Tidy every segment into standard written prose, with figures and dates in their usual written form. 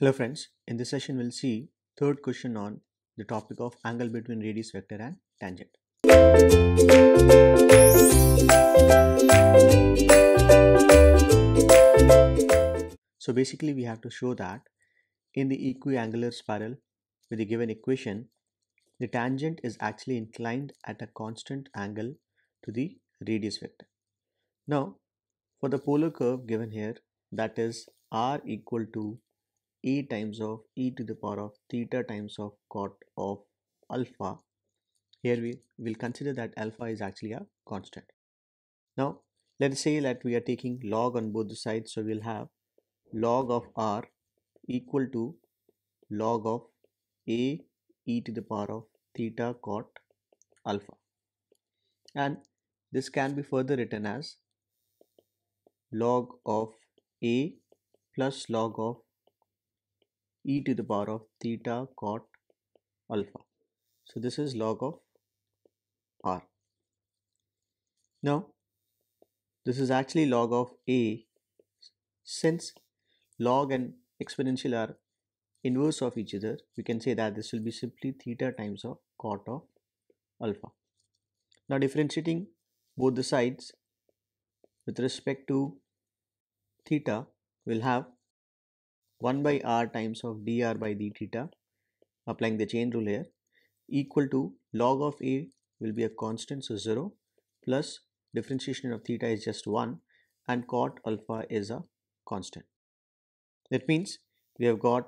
Hello friends, in this session we'll see third question on the topic of angle between radius, vector and tangent. So basically we have to show that in the equiangular spiral with a given equation, the tangent is actually inclined at a constant angle to the radius vector. Now for the polar curve given here, that is r equal to e times of e to the power of theta times of cot of alpha, here we will consider that alpha is actually a constant. Now let us say that we are taking log on both the sides, so we will have log of r equal to log of a e to the power of theta cot alpha, and this can be further written as log of a plus log of e to the power of theta cot alpha. So this is log of r. Now this is actually log of a, since log and exponential are inverse of each other, we can say that this will be simply theta times of cot of alpha. Now differentiating both the sides with respect to theta, we'll have 1 by r times of dr by d theta, applying the chain rule here, equal to log of a will be a constant, so 0, plus differentiation of theta is just 1 and cot alpha is a constant. That means we have got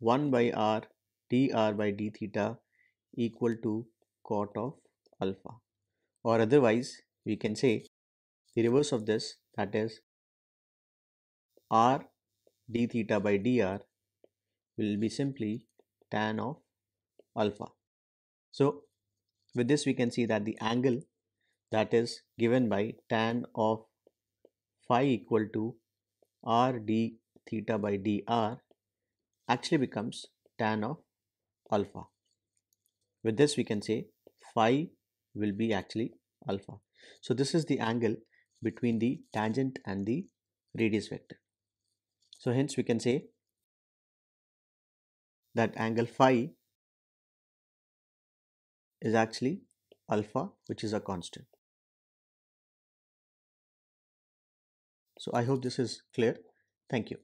1 by r dr by d theta equal to cot of alpha, or otherwise we can say the reverse of this, that is r d theta by dr will be simply tan of alpha. So with this we can see that the angle that is given by tan of phi equal to r d theta by dr actually becomes tan of alpha. With this we can say phi will be actually alpha. So this is the angle between the tangent and the radius vector. So hence we can say that angle phi is actually alpha, which is a constant. So I hope this is clear. Thank you.